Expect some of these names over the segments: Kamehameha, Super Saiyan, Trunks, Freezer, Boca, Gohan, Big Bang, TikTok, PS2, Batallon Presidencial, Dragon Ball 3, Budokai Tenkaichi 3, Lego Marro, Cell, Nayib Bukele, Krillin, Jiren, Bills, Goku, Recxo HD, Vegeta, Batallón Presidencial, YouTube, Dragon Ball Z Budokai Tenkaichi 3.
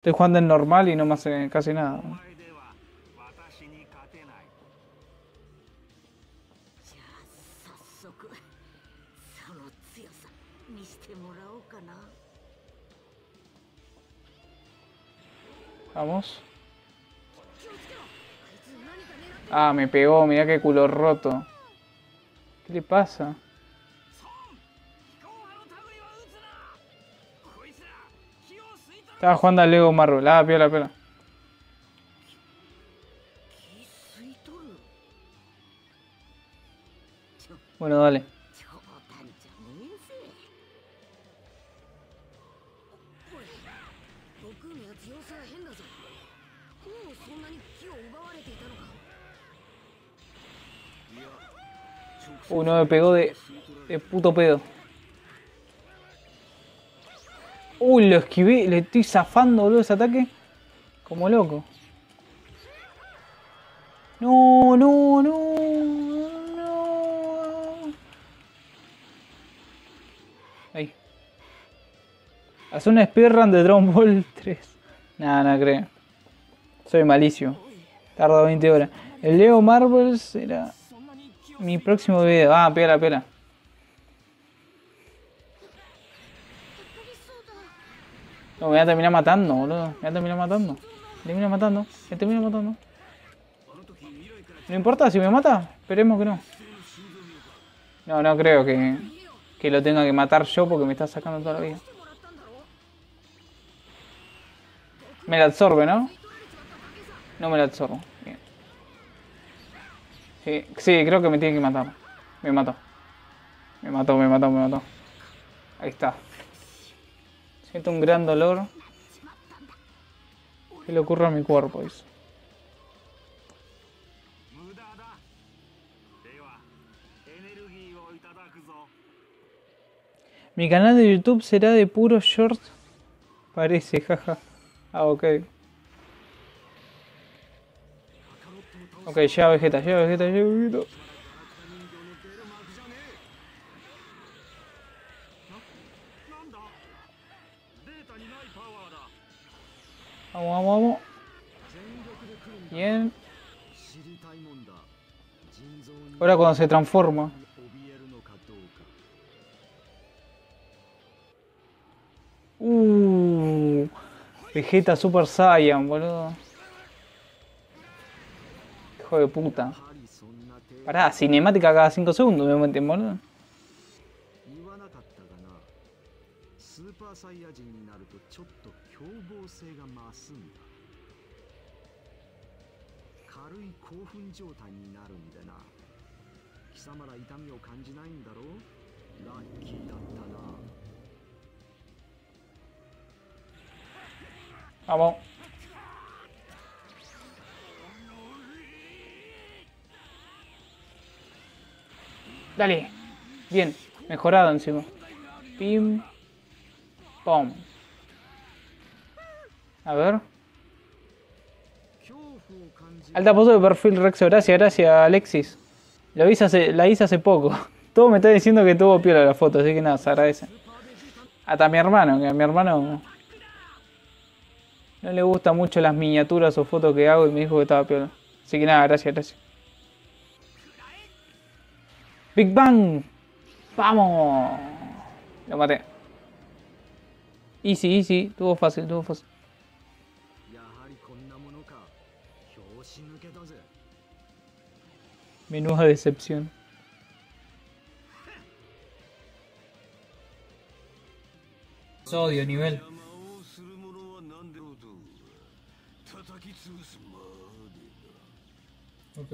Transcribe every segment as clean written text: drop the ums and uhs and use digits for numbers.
Estoy jugando en normal y no me hace casi nada. Vamos. Ah, me pegó, mirá qué culo roto. ¿Qué le pasa? Estaba jugando al Lego Marro. Ah, piola, piola. Bueno, dale. Uno me pegó de puto pedo. Uy, lo esquivé, le estoy zafando, boludo, ese ataque. Como loco. No, no, no, no. Ahí. Hace una speedrun de Dragon Ball 3. Nada, no creo. Soy malicio. Tarda 20 horas. El Lego Marvel será mi próximo video. Ah, piola, piola. No, me voy a terminar matando, boludo. Me voy a terminar matando. Me termina matando. Me termina matando. No importa si me mata. Esperemos que no. No, no creo que lo tenga que matar yo porque me está sacando toda la vida. Me la absorbe, ¿no? No me la absorbo. Bien. Sí, sí, creo que me tiene que matar. Me mató. Me mató, me mató, me mató. Ahí está. Siento un gran dolor. ¿Qué le ocurre a mi cuerpo? Eso. Mi canal de YouTube será de puro short. Parece, jaja. Ah, ok. Ok, llega Vegeta, llega Vegeta, llega Vegeta. Vamos, vamos, vamos. Bien. Ahora cuando se transforma. Vegeta Super Saiyan, boludo. Hijo de puta. Pará, cinemática cada 5 segundos me meten, boludo. Vamos. Dale. Bien. Mejorado encima. Pim. Pom. A ver. Alta foto de perfil Rexo. Gracias, gracias Alexis. La hice hace poco. Todo me está diciendo que tuvo piola la foto. Así que nada, se agradece. Hasta mi hermano. Que a mi hermano no le gustan mucho las miniaturas o fotos que hago y me dijo que estaba piola. Así que nada, gracias, gracias. ¡Big Bang! ¡Vamos! Lo maté. Easy, easy. Tuvo fácil, tuvo fácil. Menuda decepción. Sodio, nivel. Ok.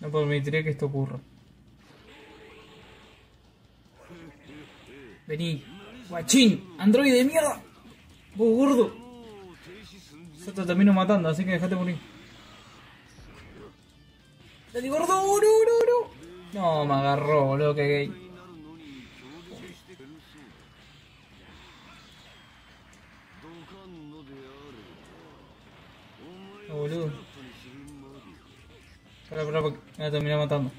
No permitiré que esto ocurra. Vení, guachín, androide de mierda. Vos gordo. Yo te termino matando, así que dejate morir. Dale gordo, no, me agarró, boludo, que gay. Boludo. Para, me voy a terminar matando.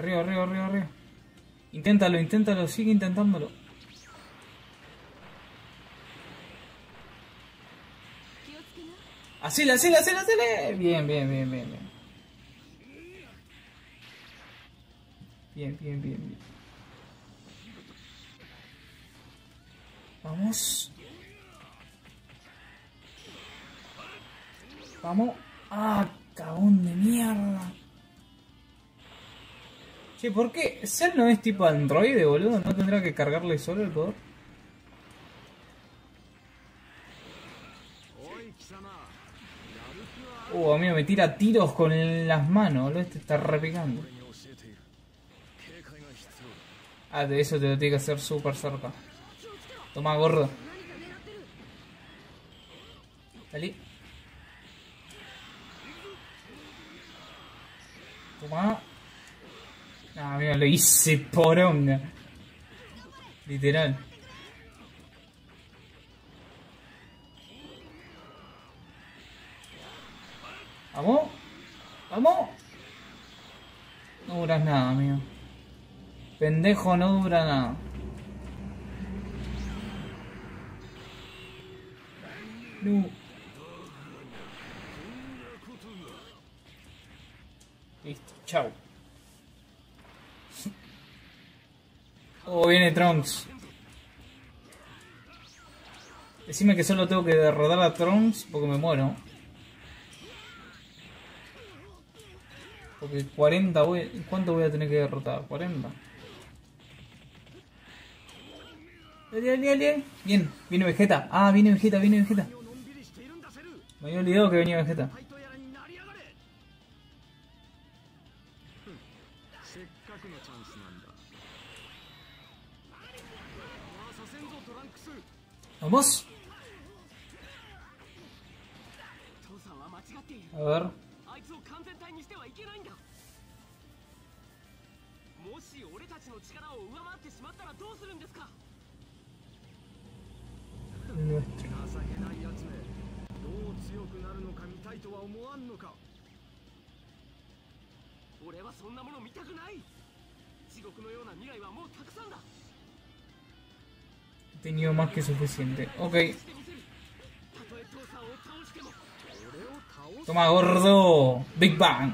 Arriba, arriba, arriba, arriba. Inténtalo, inténtalo, sigue intentándolo. ¡Hacele, hacele, hacele, hacele! Bien, bien, bien, bien, bien. Bien, bien, bien, bien. Vamos. Vamos. ¡Ah, cagón de mierda! Che, ¿por qué? ¿Cell no es tipo androide, boludo? ¿No tendrá que cargarle solo el poder? Amigo, me tira tiros con las manos, boludo. Este está repicando. Ah, de eso te lo tiene que hacer súper cerca. Toma, gordo. Salí. Toma. Ah, mira, lo hice poronga. Literal. Vamos. Vamos. No duras nada, amigo. Pendejo, no dura nada. No. Listo, chao. Oh, viene Trunks. Decime que solo tengo que derrotar a Trunks porque me muero. Porque 40 voy... ¿Cuánto voy a tener que derrotar? 40. Bien, viene Vegeta. Ah, viene Vegeta, viene Vegeta. Me había olvidado que venía Vegeta. Vamos. A ver. Nuestro. He tenido más que suficiente. Ok. Toma, gordo. Big Bang.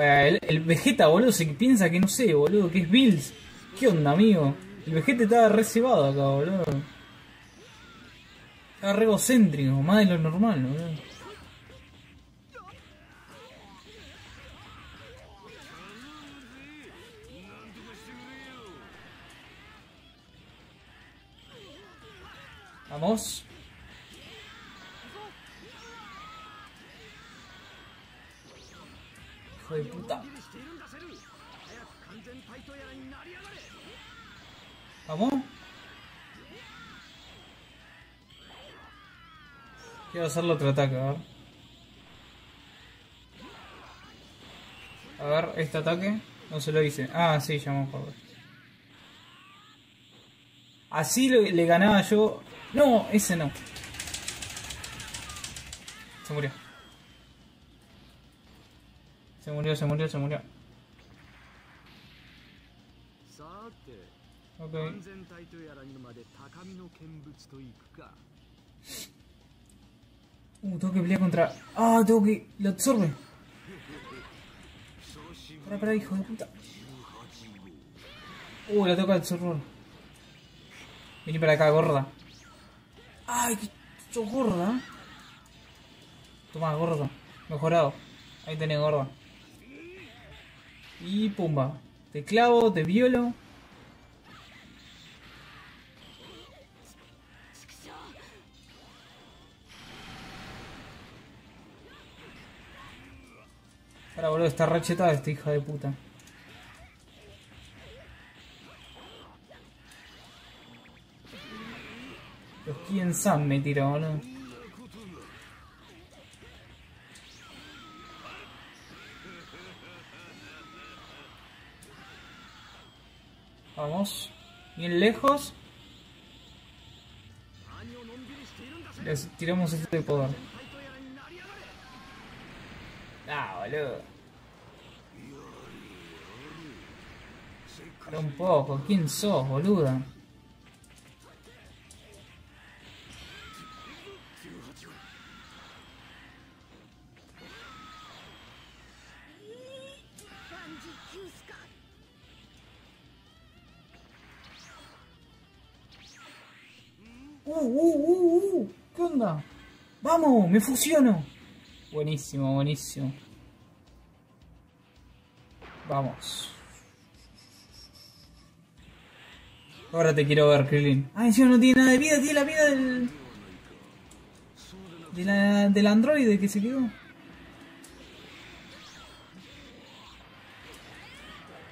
El Vegeta, boludo, se piensa que no sé, boludo, que es Bills. ¿Qué onda, amigo? El Vegeta estaba re cebado acá, boludo. Estaba re egocéntrico, más de lo normal, boludo. Vamos. Hijo de puta. Vamos. Quiero hacerle otro ataque, a ver. A ver, este ataque no se lo hice. Ah, sí, ya me acuerdo. Así le ganaba yo. No, ese no. Se murió. Se murió, se murió, se murió. Okay. Tengo que pelear contra... Ah, tengo que... Lo absorbe. Pará, pará, hijo de puta. La toca absorber. Vení para acá, gorda. Ay, que sos gorda. Toma, gordo. Mejorado. Ahí tenés, gorda. Y pumba. Te clavo, te violo. Ahora, boludo, está rachetada esta hija de puta. Los Kien San me tiró, boludo. Vamos. Bien lejos. Les tiramos este poder. Ah, boludo. Pero un poco, ¿quién sos, boludo? ¿Qué onda? ¡Vamos! ¡Me fusiono! Buenísimo, buenísimo. Vamos. Ahora te quiero ver, Krillin. Ah, encima no tiene nada de vida, tiene la vida del... del androide que se quedó.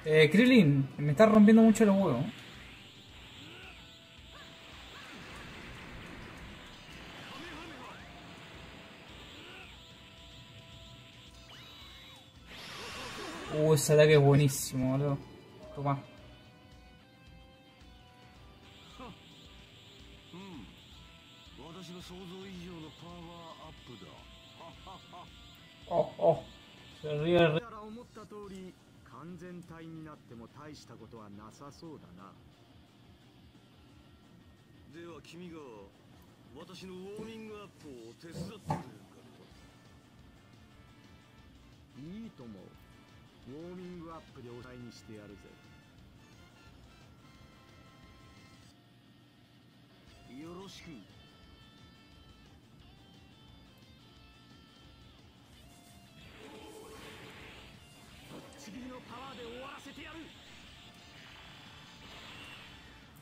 Krillin, me está rompiendo mucho los huevos. Ese ataque es buenísimo, boludo. Toma. Oh, oh. Se ríe el rey.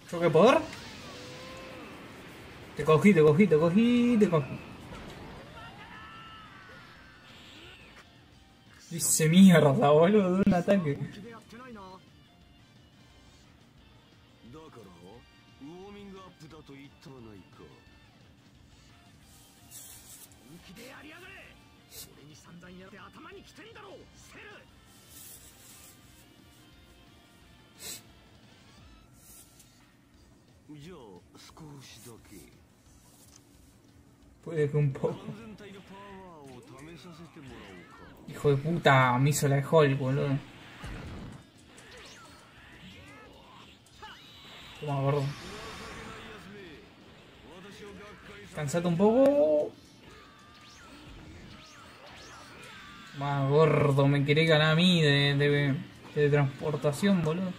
¿Choque poder? Te cogí, te cogí, te cogí, te cogí. Dice mierda, boludo, de un ataque. Puede que un poco. Hijo de puta, me hizo la de Hulk, boludo. Toma, gordo. Cansate un poco. Más gordo, me querés ganar a mí de transportación, boludo.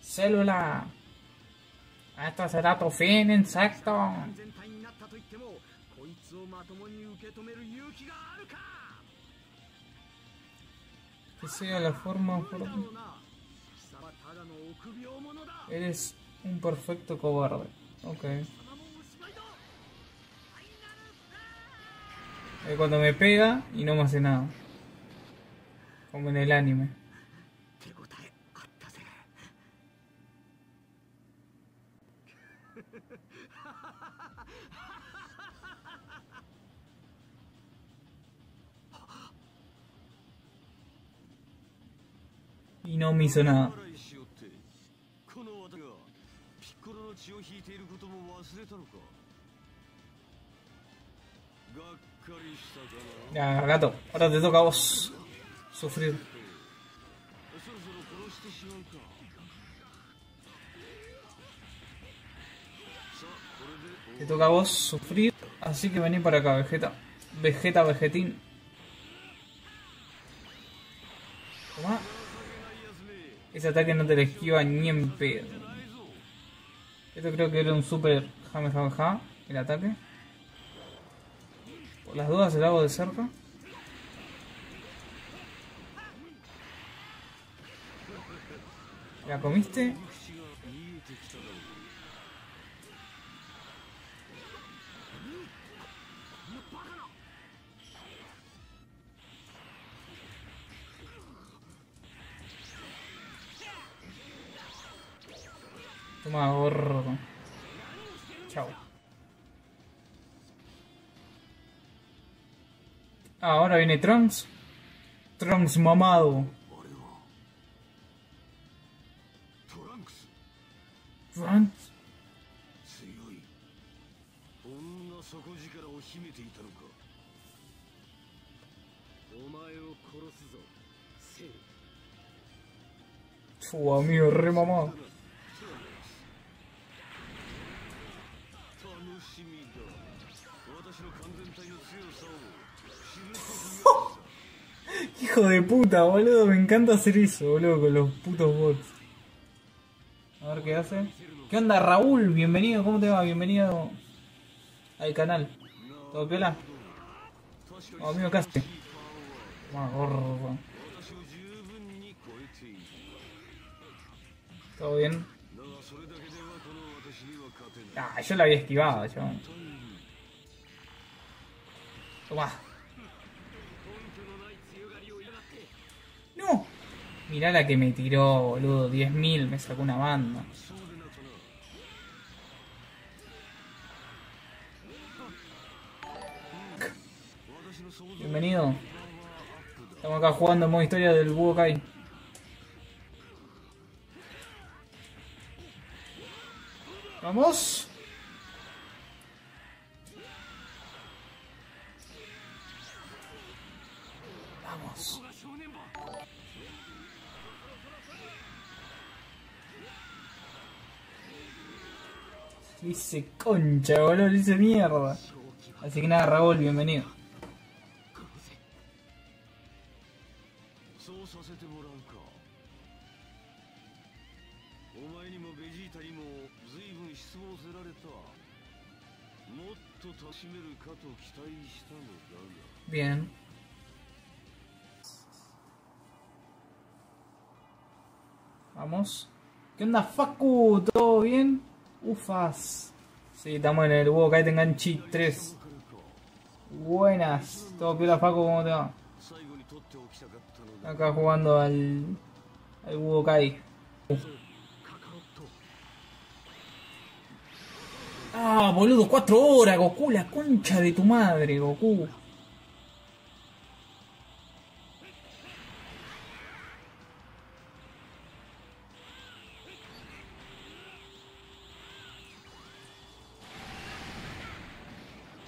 Célula. Esto será tu fin, insecto. Que sea la forma por... Eres un perfecto cobarde. Ok. Cuando me pega y no me hace nada. Como en el anime. Y no me hizo nada. Ya, gato, ahora te toca a vos sufrir. Te toca a vos sufrir, así que vení para acá, Vegeta. Vegeta, Vegetín. Toma. Ese ataque no te lo esquiva ni en pedo. Esto creo que era un super Kamehameha, el ataque. Por las dudas el hago de cerca. ¿La comiste? Toma, gordo. Chao. Ahora viene Trunks. Trunks mamado. Trunks. Fua, amigo, re mamado. Hijo de puta, boludo, me encanta hacer eso, boludo, con los putos bots. A ver qué hace. ¿Qué onda, Raúl? Bienvenido, ¿cómo te va? Bienvenido al canal. ¿Todo piola? Oh, amigo, casi. ¿Todo bien? Ah, yo la había esquivado, chaval. Toma. ¡No! Mirá la que me tiró, boludo. 10.000, me sacó una banda. Bienvenido. Estamos acá jugando en modo historia del Budokai. Vamos. Vamos. Le hice concha, boludo, le hice mierda. Así que nada, Raúl, bienvenido. Bien. Vamos. ¿Qué onda, Facu? ¿Todo bien? Ufas. Sí, estamos en el Budokai Tenkaichi 3. Buenas. ¿Todo piola, Facu? ¿Cómo te va? Acá jugando al Budokai. Ah, boludo, 4 horas, Goku, la concha de tu madre, Goku.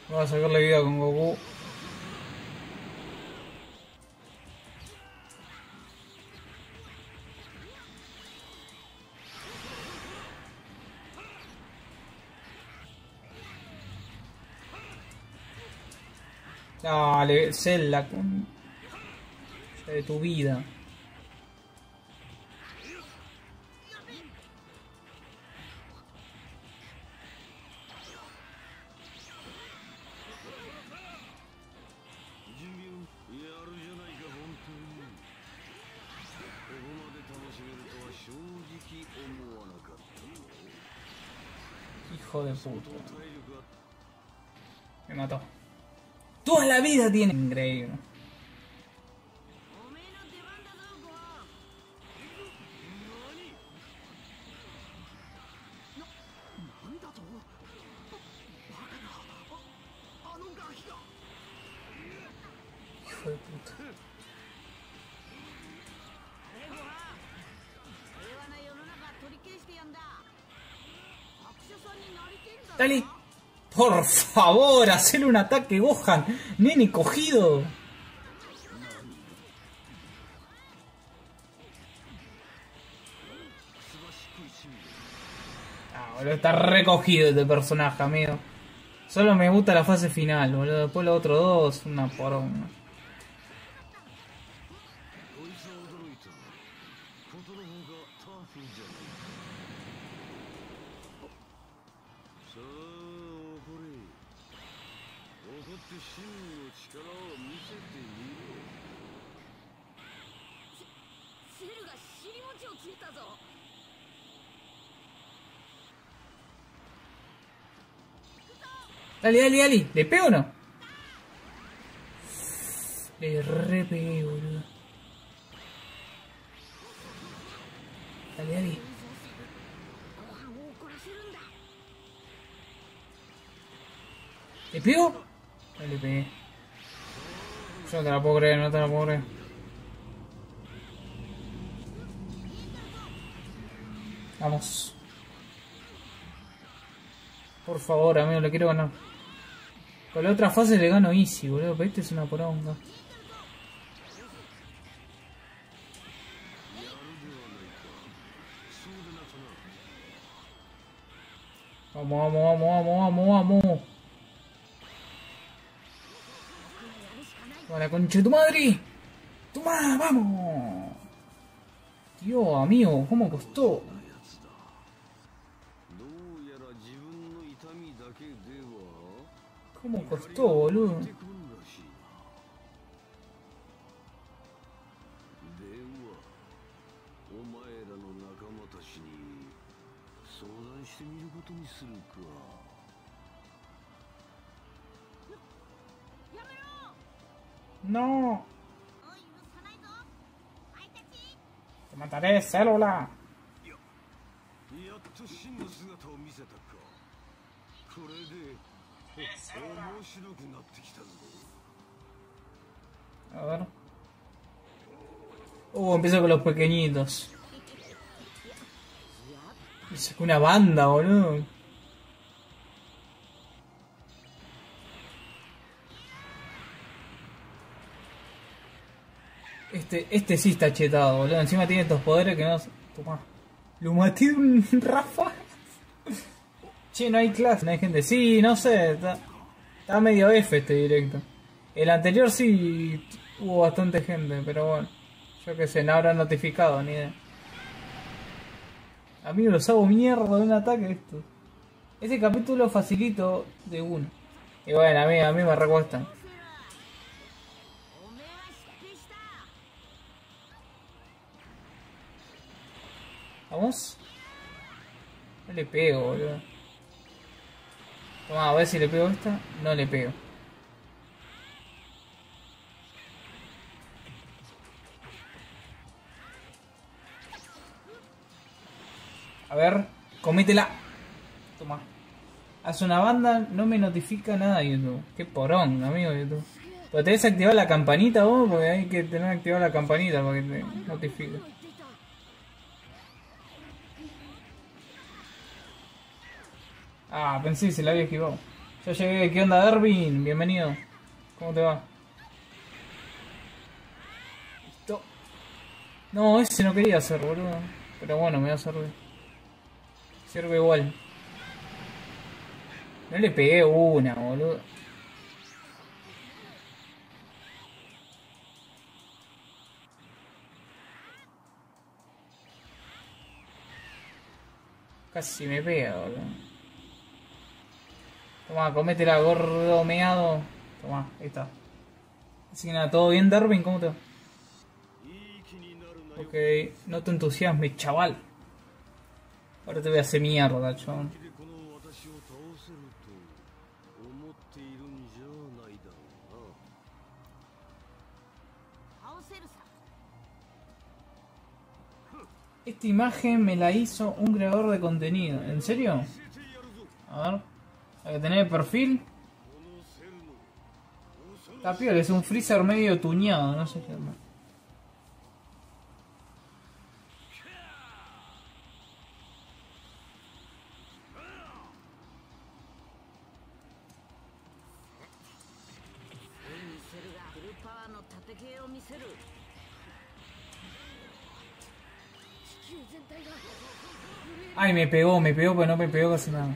Vamos a sacarle vida con Goku. Dale, Cell, la con... de tu vida. Hijo de puta. Me mató. Toda la vida tiene. Increíble. Hijo de puta. Dale. Por favor, hacerle un ataque, Gohan. Nene cogido. Ah, boludo, está recogido este personaje, amigo. Solo me gusta la fase final, boludo. Después los otros dos, una por una. Dale, dale, dale. ¿Le pego o no? Le re pegué, boludo. Dale, dale. ¿Le pego? No le pegué. Yo no te la puedo creer, no te la puedo creer. Vamos. Por favor, amigo, le quiero ganar. Con la otra fase le gano easy, boludo, pero este es una poronga. Vamos, vamos, vamos, vamos, vamos. ¡Hola, concha de tu madre! ¡Toma, vamos! Dios, amigo, ¿cómo costó? ¿Cómo costó, boludo? No. Te mataré, célula. A ver. Empiezo con los pequeñitos. Sacó una banda, boludo. Este sí está chetado, boludo. Encima tiene estos poderes que no... Tomá. Lo maté un Rafa. Che, no hay clase, no hay gente. Sí, no sé. Está medio F este directo. El anterior sí hubo bastante gente, pero bueno. Yo qué sé, no habrán notificado, ni idea. Amigo, los hago mierda de un ataque esto. Ese capítulo facilito de uno. Y bueno, a mí me recuestan. ¿Vamos? No le pego, boludo. Toma, a ver si le pego esta. No le pego. A ver, cométela. Toma. Hace una banda, no me notifica nada YouTube. Qué porón, amigo YouTube. Pero tenés activada la campanita vos, porque hay que tener activada la campanita para que te notifique. Ah, pensé, se la había esquivado. Ya llegué, ¿qué onda, Dervin? Bienvenido. ¿Cómo te va? Listo. No, ese no quería hacer, boludo. Pero bueno, me va a servir. Sirve igual. No le pegué una, boludo. Casi me pega, boludo. Toma, cométela, gordo meado. Toma, ahí está. Así que nada, ¿todo bien, Darwin? ¿Cómo te va? Ok, no te entusiasmes, chaval. Ahora te voy a hacer mierda, chabón. Esta imagen me la hizo un creador de contenido. ¿En serio? A ver. Hay que tener el perfil. Está piola, es un Freezer medio tuñado, no sé qué es más. Ay, me pegó, pero no me pegó casi nada.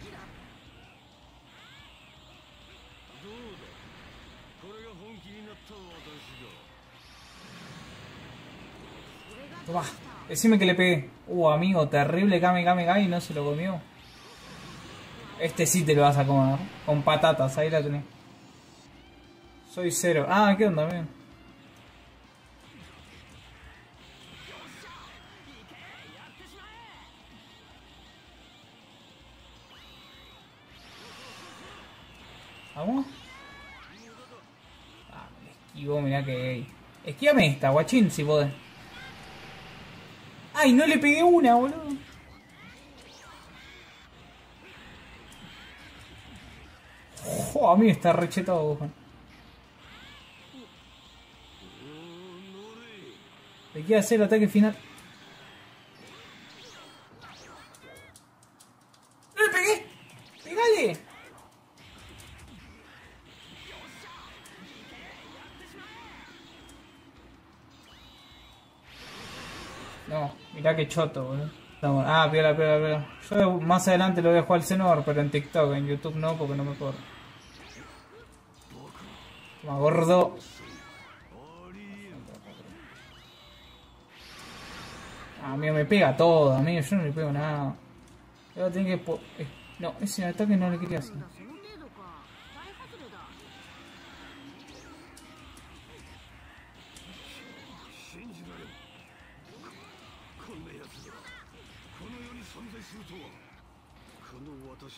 Toma, decime que le pegué. Amigo, terrible Kamehameha y no se lo comió. Este sí te lo vas a comer, con patatas, ahí la tenés. Soy cero. Ah, ¿qué onda, amigo? ¿Vamos? Ah, me esquivó, mirá que gay. Esquívame esta, guachín, si podés. ¡Ay, no le pegué una, boludo! ¡Joder, a mí está rechetado, Gohan! Le queda hacer el ataque final. ¡No le pegué! ¡Pegale! No, mirá que choto, boludo. Ah, piola, piola, piola. Yo más adelante lo voy a jugar al Xenor, pero en TikTok, en YouTube no, porque no me corro. Toma, gordo. Amigo, me pega todo, amigo, yo no le pego nada. Yo voy a tener que... no, ese ataque no le quería hacer.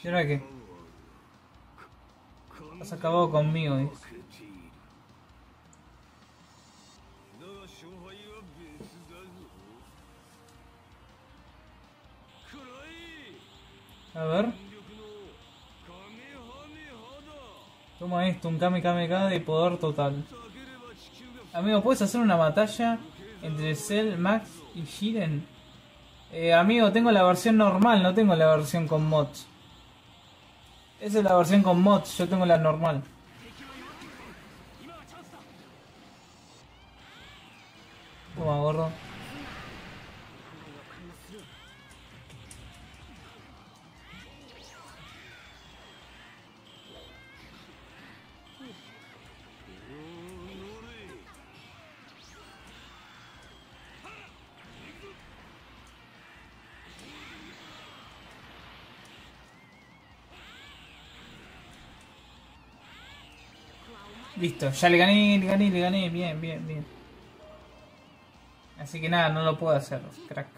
¿Y ahora qué? Has acabado conmigo, ¿eh? A ver. Toma esto, un Kamehameha de poder total. Amigo, ¿puedes hacer una batalla entre Cell, Max y Jiren? Amigo, tengo la versión normal, no tengo la versión con mods. Esa es la versión con mods, yo tengo la normal. Toma, gordo. Listo, ya le gané, bien, bien, bien. Así que nada, no lo puedo hacer, crack.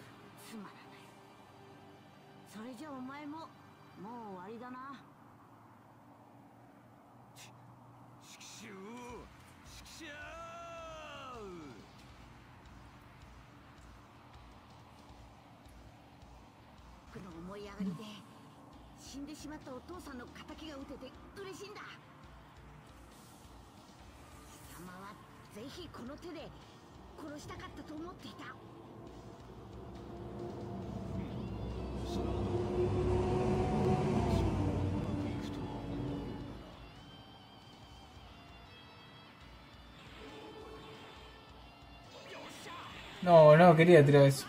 No, no quería tirar eso.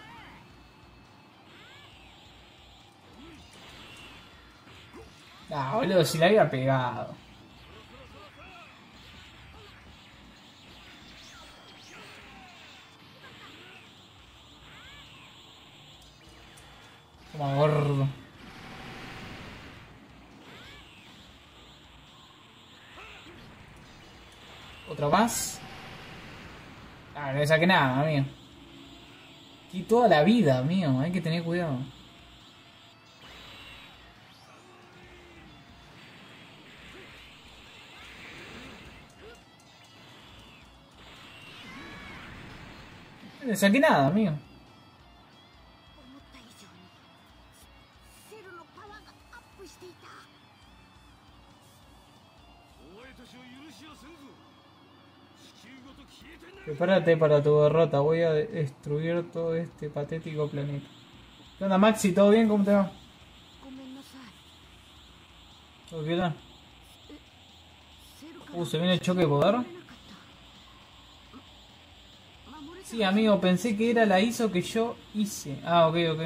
Ah, boludo, si la había pegado. Como gordo. Otro más. Ah, no le saqué nada, amigo. Y toda la vida, amigo, hay que tener cuidado. No le saqué nada, amigo. Prepárate para tu derrota, voy a destruir todo este patético planeta. ¿Qué onda, Maxi? ¿Todo bien? ¿Cómo te va? ¿Todo bien? ¿Se viene el choque de poder? Sí, amigo, pensé que era la ISO que yo hice. Ah, ok, ok.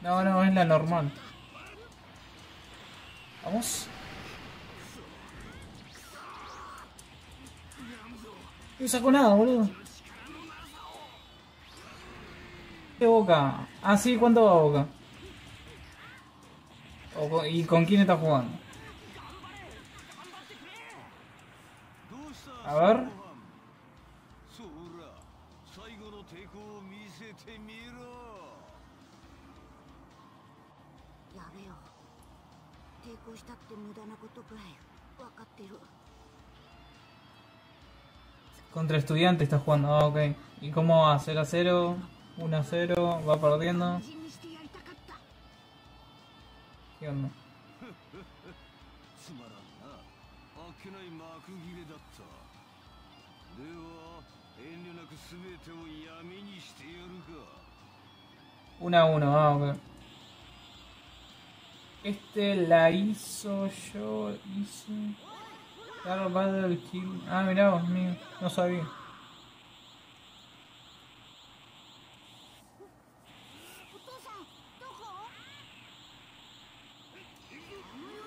No, no, es la normal. Vamos. No saco nada, boludo. ¿Qué Boca? Ah, sí, ¿cuánto va Boca? ¿Y con quién está jugando? A ver. Contra Estudiante está jugando, ah, ok. ¿Y cómo va? 0 a 0, 1 a 0, va perdiendo. ¿Qué onda? Una a uno, ah, ok. Este la hizo yo, hice... Claro, Battle Kill. Ah, mirá vos, mío. No sabía.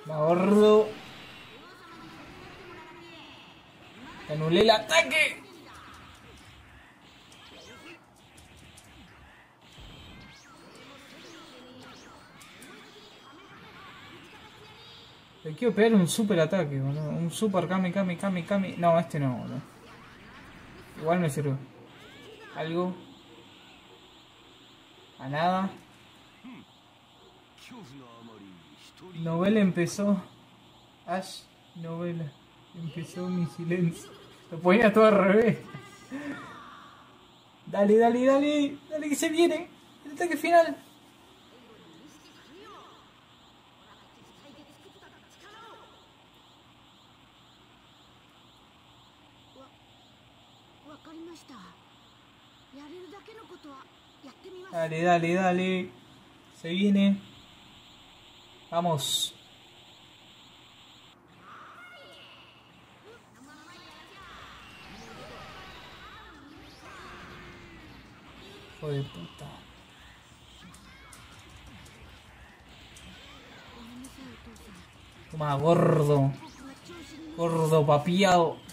Me ahorro. Anulé el ataque. Le quiero pegar un super ataque, boludo. Un super Kame. No, este no, boludo. Igual me sirve. Algo. A nada. Novela empezó. Ash, novela. Empezó mi silencio. Lo ponía todo al revés. Dale, dale, dale. Dale que se viene. El ataque final. Dale, dale, dale. Se viene. Vamos. Hijo de puta. Toma, gordo. Gordo papiado.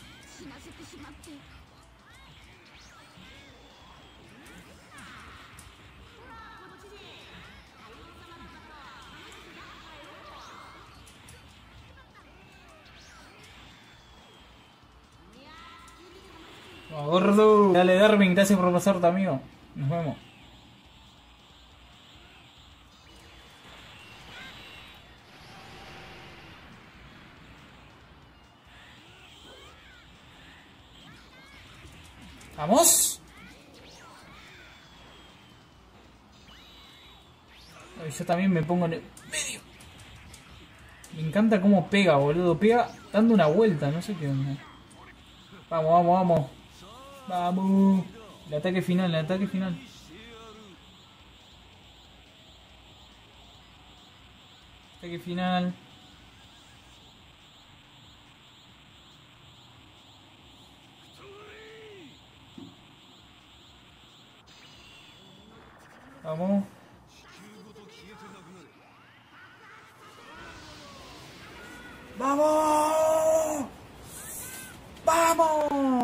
Gordo. Dale, Darwin, gracias por pasarte, amigo. Nos vemos. ¿Vamos? Yo también me pongo en el medio. Me encanta cómo pega, boludo. Pega dando una vuelta, no sé qué onda. Vamos, vamos, vamos. Vamos. El ataque final, el ataque final. Ataque final. Vamos. ¡Vamos! ¡Vamos!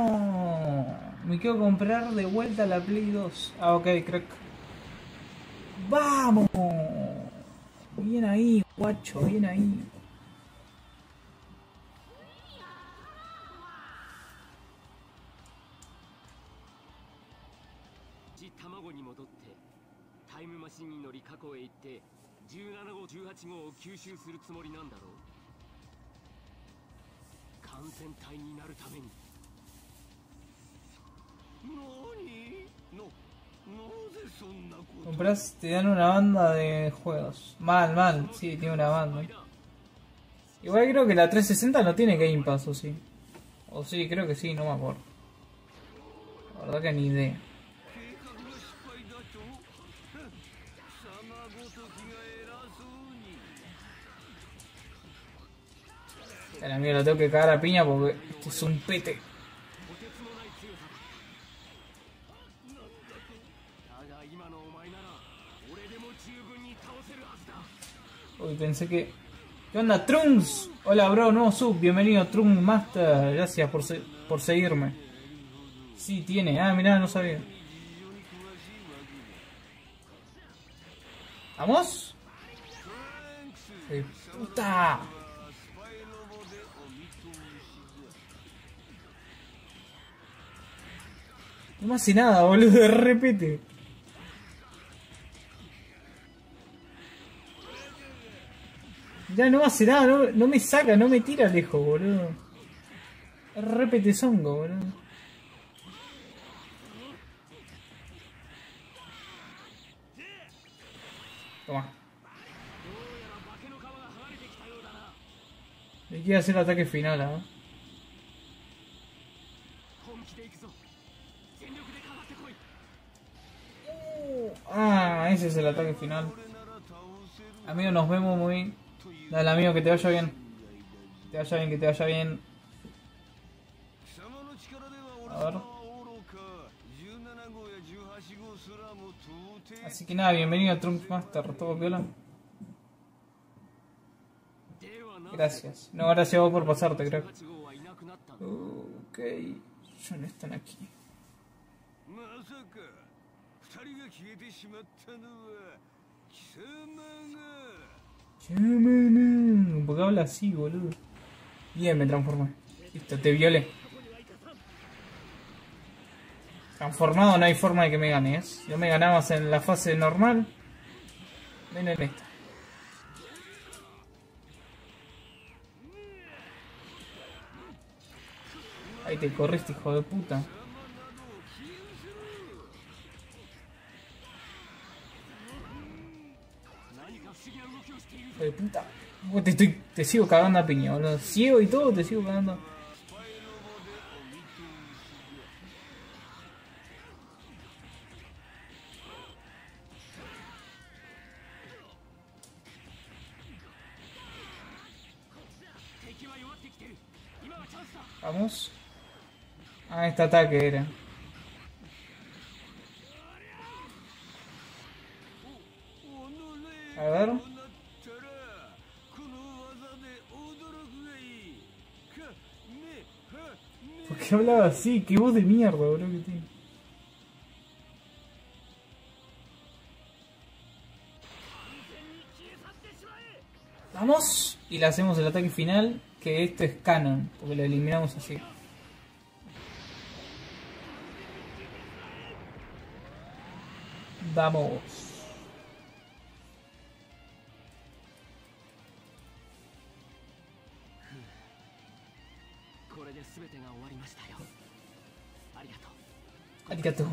Me quiero comprar de vuelta la Play 2. Ah, ok, crack. ¡Vamos! Bien ahí, guacho, bien ahí. Compras, te dan una banda de juegos. Mal, mal, sí, tiene una banda. Igual creo que la 360 no tiene Game Pass, o sí. O sí, creo que sí, no me acuerdo. La verdad que ni idea. El amigo lo tengo que cagar a piña porque este es un pete. Uy, pensé que... ¿Qué onda, Trunks? Hola, bro, nuevo sub. Bienvenido, Trunks Master. Gracias por seguirme. Sí, tiene. Ah, mirá, no sabía. ¿Vamos? ¡Qué puta! No me hace nada, boludo. Repete. Ya no hace nada, no me saca, no me tira lejos, boludo. Es re petezongo, boludo. Toma. Le quiero hacer el ataque final, ¿eh? Ah, ese es el ataque final. Amigo, nos vemos muy bien. Dale, amigo, que te vaya bien. Que te vaya bien, que te vaya bien. A ver. Así que nada, bienvenido a Trunks Master. ¿Todo piola? Gracias. No, gracias a vos por pasarte, crack. Ok. Ellos no están aquí. Llámame. ¿Por qué habla así, boludo? Bien, me transformé. Listo, te violé. Transformado, no hay forma de que me ganes. Yo me ganabas en la fase normal. Ven en esta. Ahí te corriste, hijo de puta. Hijo de puta. Te sigo cagando a piña, boludo. Ciego y todo, te sigo cagando. Vamos. Ah, este ataque era. A ver. ¿Por qué hablaba así? Qué voz de mierda, bro, que tiene. Vamos. Y le hacemos el ataque final. Que esto es canon, porque lo eliminamos así. Vamos. Arigato.